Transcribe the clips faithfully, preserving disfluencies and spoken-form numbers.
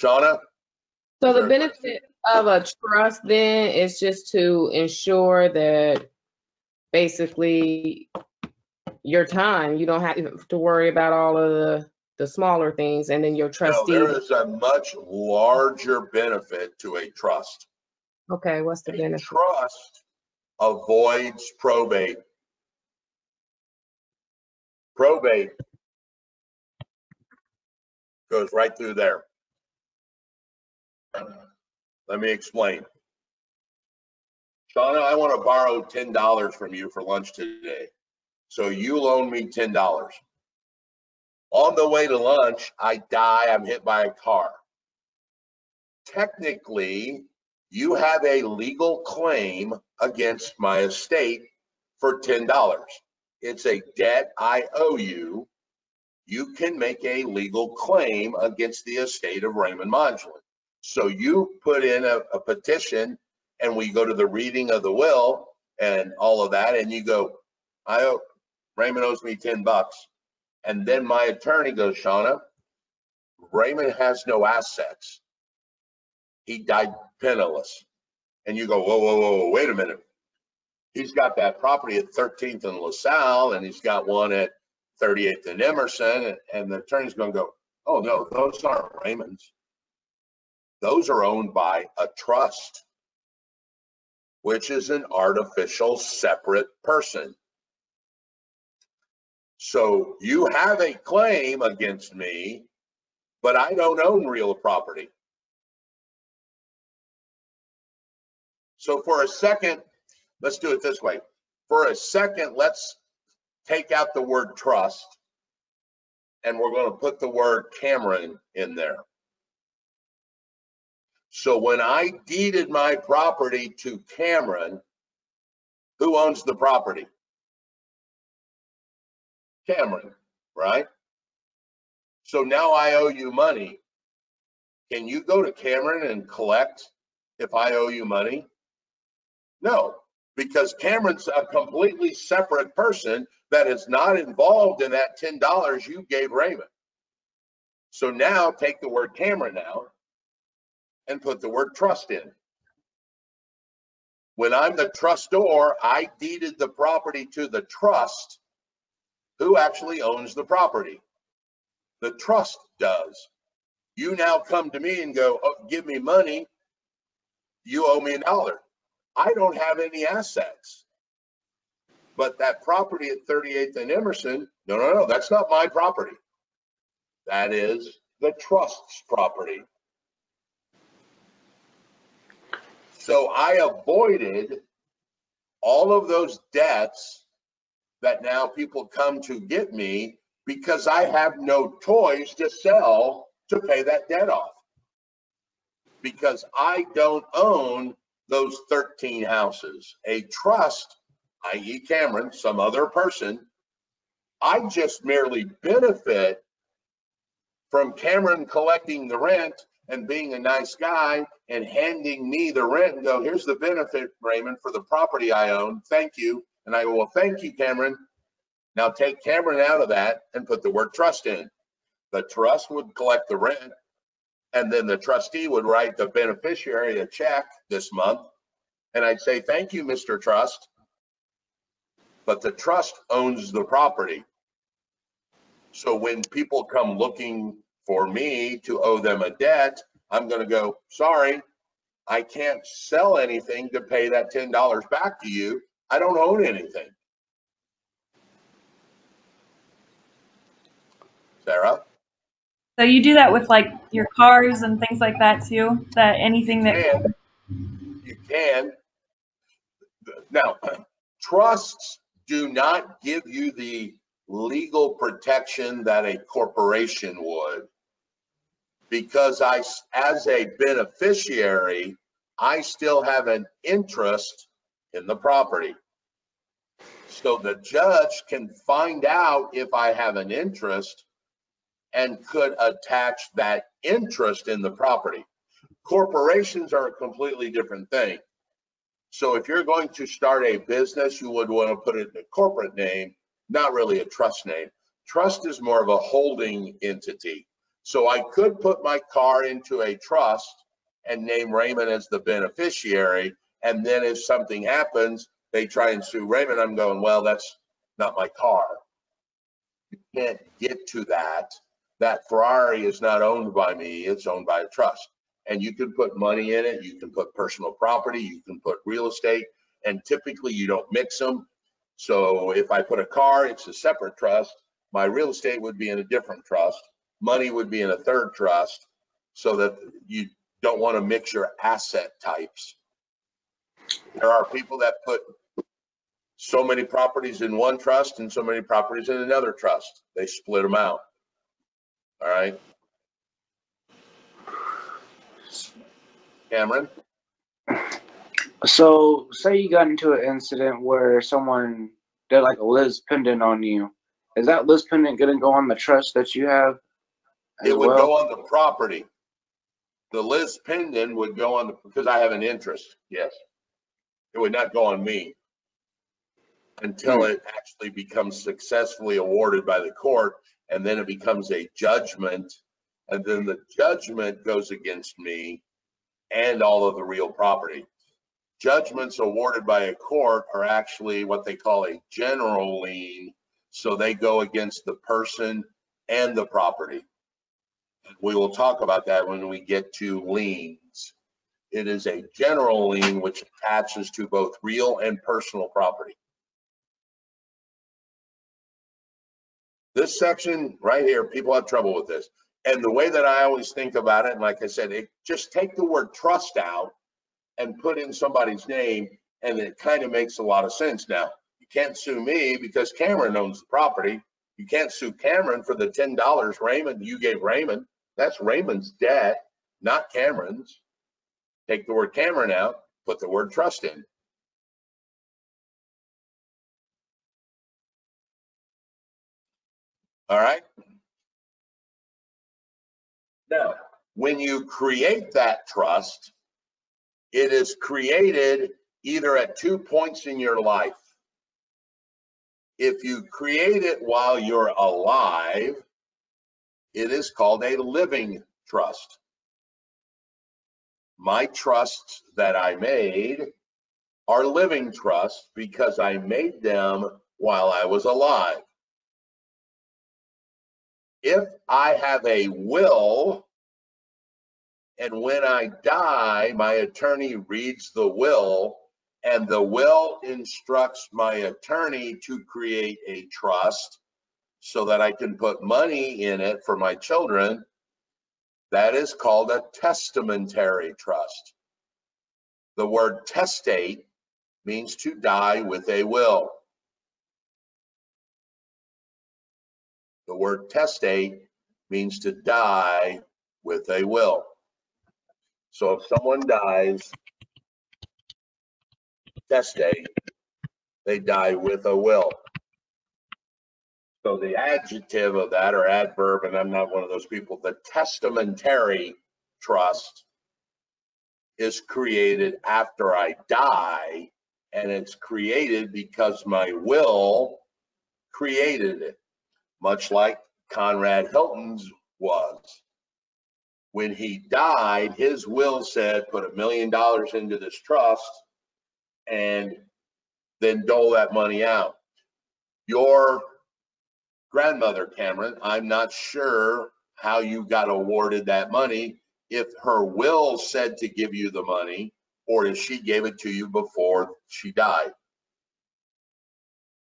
Shauna? So the benefit of a trust then is just to ensure that basically your time, you don't have to worry about all of the, the smaller things, and then your trustee. No, there is a much larger benefit to a trust. Okay, what's the a benefit? Trust avoids probate. Probate goes right through there. Let me explain. Shauna, I want to borrow ten dollars from you for lunch today. So you loan me ten dollars. On the way to lunch, I die, I'm hit by a car. Technically, you have a legal claim against my estate for ten dollars. It's a debt I owe you. You can make a legal claim against the estate of Raymond Modulin. So you put in a, a petition, and we go to the reading of the will and all of that, and you go, I owe, Raymond owes me ten bucks. And then my attorney goes, Shauna, Raymond has no assets. He died penniless. And you go, whoa, whoa, whoa, wait a minute. He's got that property at thirteenth and LaSalle, and he's got one at thirty-eighth and Emerson, and the attorney's gonna go, oh no, those aren't Raymond's. Those are owned by a trust, which is an artificial separate person. So you have a claim against me, but I don't own real property. So for a second, let's do it this way. For a second, let's take out the word trust, and we're going to put the word Cameron in there. So when I deeded my property to Cameron, who owns the property? Cameron, right? So now I owe you money. Can you go to Cameron and collect if I owe you money? No, because Cameron's a completely separate person that is not involved in that ten dollars you gave Raymond. So now take the word Cameron out and put the word trust in. When I'm the trustor, I deeded the property to the trust. Who actually owns the property? The trust does. You now come to me and go, oh, give me money. You owe me a dollar. I don't have any assets. But that property at thirty-eighth and Emerson, no, no, no, that's not my property. That is the trust's property. So I avoided all of those debts that now people come to get me because I have no toys to sell to pay that debt off. Because I don't own those thirteen houses. A trust, that is. Cameron, some other person, I just merely benefit from Cameron collecting the rent and being a nice guy and handing me the rent and go, here's the benefit, Raymond, for the property I own, thank you. And I go, well, thank you, Cameron. Now take Cameron out of that and put the word trust in. The trust would collect the rent, and then the trustee would write the beneficiary a check this month. And I'd say, thank you, Mister Trust. But the trust owns the property. So when people come looking for me to owe them a debt, I'm gonna go, sorry, I can't sell anything to pay that ten dollars back to you. I don't own anything. Sarah? So you do that with like your cars and things like that too? That anything that you can. You can. Now, trusts do not give you the legal protection that a corporation would, because I, as a beneficiary, I still have an interest in the property. So the judge can find out if I have an interest and could attach that interest in the property. Corporations are a completely different thing. So if you're going to start a business, you would want to put it in a corporate name, not really a trust name. Trust is more of a holding entity. So I could put my car into a trust and name Raymond as the beneficiary. And then if something happens, they try and sue Raymond. I'm going, well, that's not my car. You can't get to that. That Ferrari is not owned by me, it's owned by a trust. And you can put money in it, you can put personal property, you can put real estate, and typically you don't mix them. So if I put a car, it's a separate trust. My real estate would be in a different trust. Money would be in a third trust, so that you don't want to mix your asset types. There are people that put so many properties in one trust and so many properties in another trust. They split them out. All right. Cameron? So say you got into an incident where someone did like a Liz pendant on you. Is that Liz pendant going to go on the trust that you have? It would well? go on the property. The Liz pendant would go on the, because I have an interest. Yes. It would not go on me until it actually becomes successfully awarded by the court, and then it becomes a judgment, and then the judgment goes against me and all of the real property. Judgments awarded by a court are actually what they call a general lien, so they go against the person and the property. We will talk about that when we get to liens. It is a general lien which attaches to both real and personal property. This section right here, people have trouble with this. And the way that I always think about it, and like I said, it, just take the word trust out and put in somebody's name, and it kind of makes a lot of sense now. You can't sue me because Cameron owns the property. You can't sue Cameron for the ten dollars Raymond you gave Raymond. That's Raymond's debt, not Cameron's. Take the word Cameron out, put the word trust in. All right. Now, when you create that trust, it is created either at two points in your life. If you create it while you're alive, it is called a living trust. My trusts that I made are living trusts because I made them while I was alive. If I have a will, and when I die, my attorney reads the will, and the will instructs my attorney to create a trust so that I can put money in it for my children, that is called a testamentary trust. The word testate means to die with a will. The word testate means to die with a will. So if someone dies testate, they die with a will. So the adjective of that, or adverb, and I'm not one of those people, the testamentary trust is created after I die, and it's created because my will created it. Much like Conrad Hilton's was. When he died, his will said, put a million dollars into this trust and then dole that money out. Your grandmother, Cameron, I'm not sure how you got awarded that money, if her will said to give you the money or if she gave it to you before she died.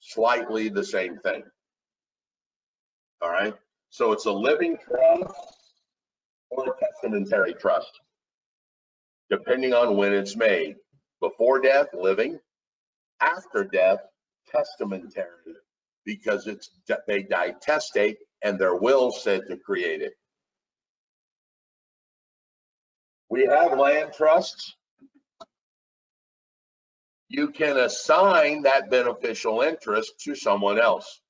Slightly the same thing. All right, so it's a living trust or a testamentary trust, depending on when it's made. Before death, living; after death, testamentary, because it's they die testate and their will said to create it. We have land trusts. You can assign that beneficial interest to someone else.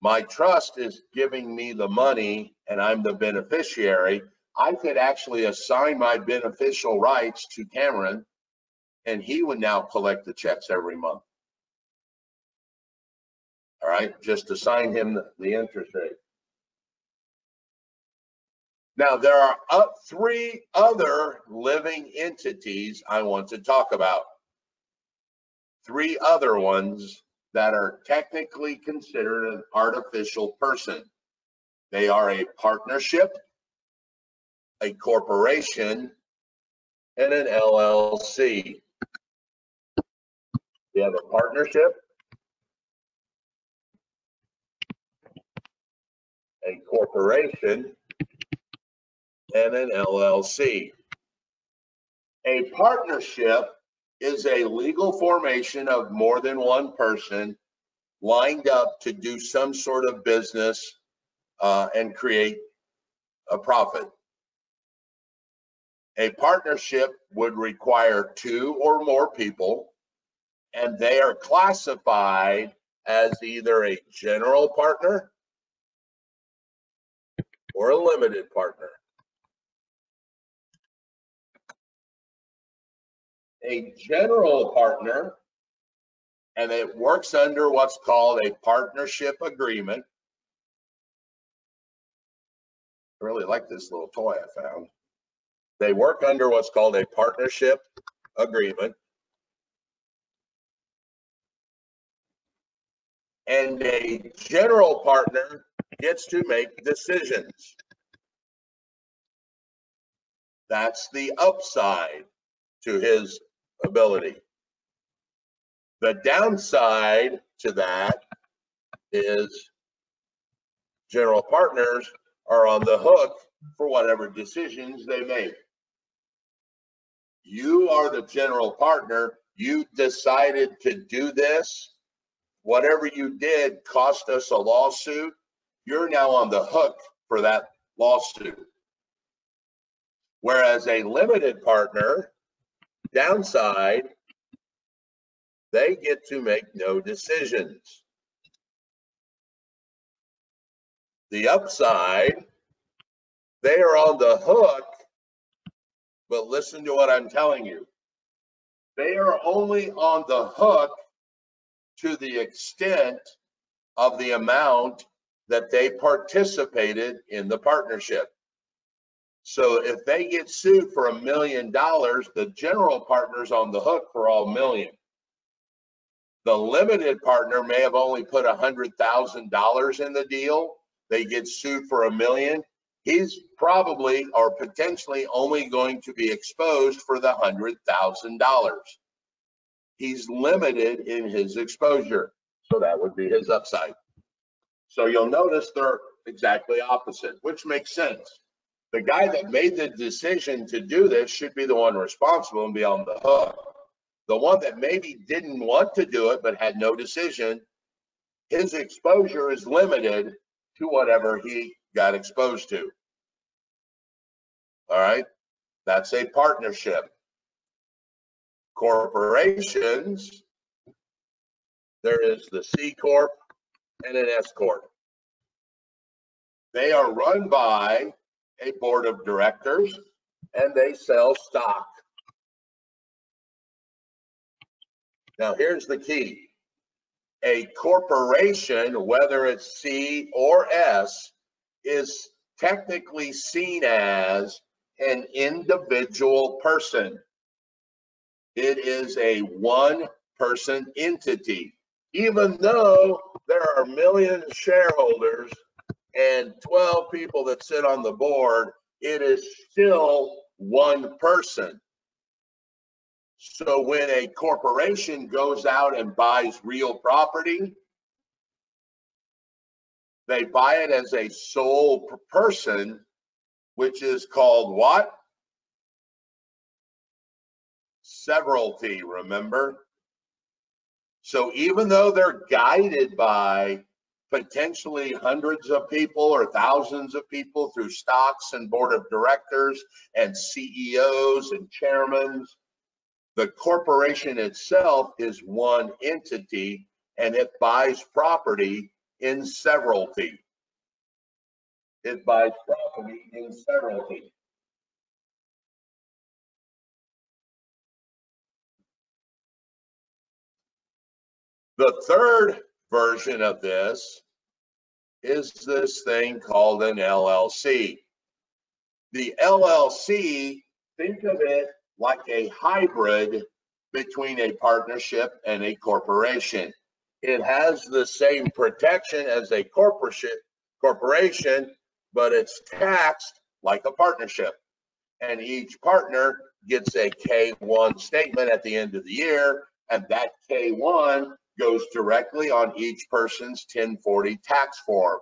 My trust is giving me the money and I'm the beneficiary. I could actually assign my beneficial rights to Cameron and he would now collect the checks every month. All right, just assign him the interest rate. Now, there are up three other living entities I want to talk about. Three other ones that are technically considered an artificial person. They are a partnership, a corporation, and an L L C. We have a partnership, a corporation, and an L L C. A partnership is a legal formation of more than one person lined up to do some sort of business uh, and create a profit. A partnership would require two or more people, and they are classified as either a general partner or a limited partner. A general partner, and it works under what's called a partnership agreement. I really like this little toy I found. They work under what's called a partnership agreement. And a general partner gets to make decisions. That's the upside to his ability. The downside to that is general partners are on the hook for whatever decisions they make. You are the general partner. You decided to do this. Whatever you did cost us a lawsuit. You're now on the hook for that lawsuit. Whereas a limited partner, downside, they get to make no decisions. The upside, they are on the hook, but listen to what I'm telling you. They are only on the hook to the extent of the amount that they participated in the partnership. So if they get sued for a million dollars, the general partner's on the hook for all million. The limited partner may have only put one hundred thousand dollars in the deal. They get sued for a million. He's probably or potentially only going to be exposed for the one hundred thousand dollars. He's limited in his exposure. So that would be his upside. So you'll notice they're exactly opposite, which makes sense. The guy that made the decision to do this should be the one responsible and be on the hook. The one that maybe didn't want to do it but had no decision, his exposure is limited to whatever he got exposed to. All right, that's a partnership. Corporations, there is the C Corp and an S Corp. They are run by a board of directors, and they sell stock. Now, here's the key. A corporation, whether it's C or S, is technically seen as an individual person. It is a one-person entity, even though there are million shareholders and twelve people that sit on the board, it is still one person. So when a corporation goes out and buys real property, they buy it as a sole person, which is called what? Severalty, remember? So even though they're guided by potentially hundreds of people or thousands of people through stocks and board of directors and C E Os and chairmen, the corporation itself is one entity, and it buys property in severalty. It buys property in severalty. The third version of this is this thing called an L L C. The L L C, think of it like a hybrid between a partnership and a corporation. It has the same protection as a corporation, but it's taxed like a partnership. And each partner gets a K one statement at the end of the year, and that K one goes directly on each person's ten forty tax form.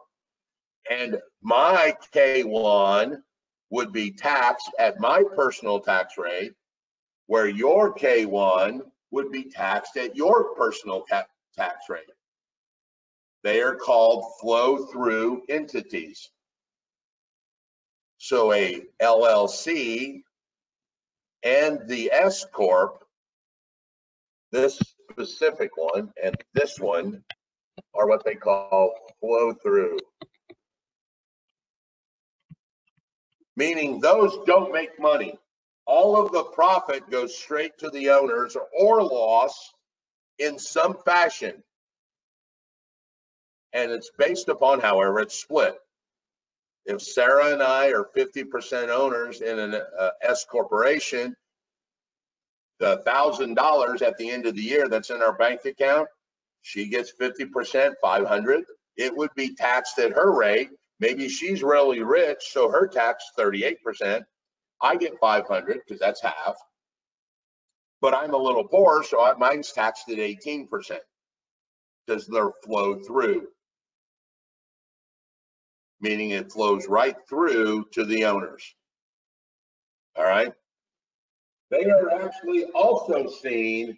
And my K one would be taxed at my personal tax rate, where your K one would be taxed at your personal tax tax rate. They are called flow-through entities. So a L L C and the S corp, this specific one and this one, are what they call flow-through. Meaning those don't make money. All of the profit goes straight to the owners or loss in some fashion. And it's based upon however it's split. If Sarah and I are fifty percent owners in an uh, S corporation, the one thousand dollars at the end of the year that's in our bank account, she gets fifty percent, five hundred dollars. It would be taxed at her rate. Maybe she's really rich, so her tax thirty-eight percent. I get five hundred dollars because that's half. But I'm a little poor, so mine's taxed at eighteen percent because they're flow through, meaning it flows right through to the owners. All right. They are actually also seen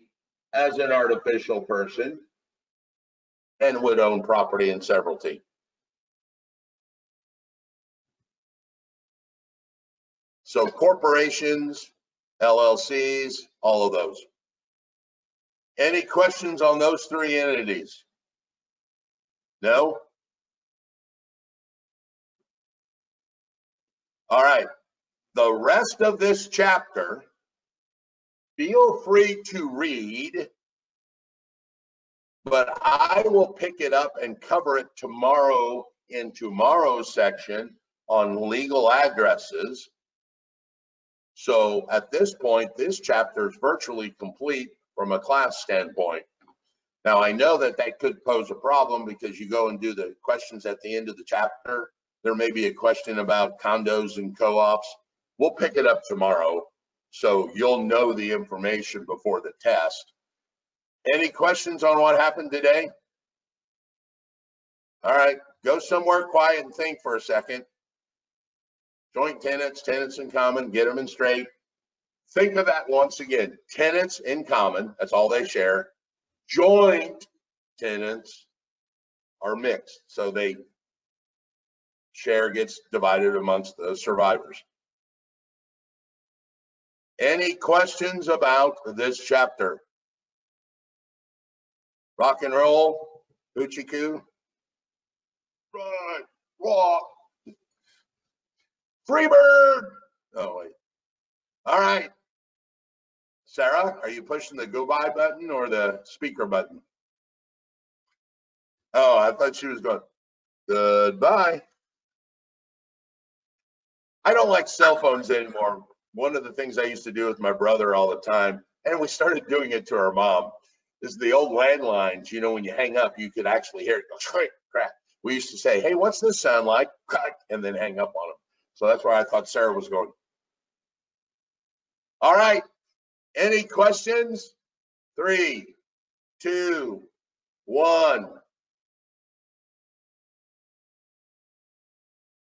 as an artificial person and would own property and severalty. So corporations, L L Cs, all of those. Any questions on those three entities? No? All right, the rest of this chapter, feel free to read, but I will pick it up and cover it tomorrow in tomorrow's section on legal addresses. So at this point, this chapter is virtually complete from a class standpoint. Now, I know that that could pose a problem because you go and do the questions at the end of the chapter. There may be a question about condos and co-ops. We'll pick it up tomorrow, so you'll know the information before the test. Any questions on what happened today? All right, go somewhere quiet and think for a second. Joint tenants, tenants in common, get them in straight. Think of that once again. Tenants in common, that's all they share. Joint tenants are mixed, so they share gets divided amongst the survivors. Any questions about this chapter? Rock and roll, hoochie coo. Right, rock. Freebird! Oh, wait. All right. Sarah, are you pushing the goodbye button or the speaker button? Oh, I thought she was going, goodbye. I don't like cell phones anymore. One of the things I used to do with my brother all the time, and we started doing it to our mom, is the old landlines. You know, when you hang up, you could actually hear it go, crack. We used to say, hey, what's this sound like? Crack, and then hang up on them. So that's where I thought Sarah was going. All right, any questions? Three, two, one.